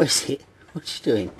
What is it? What's she doing?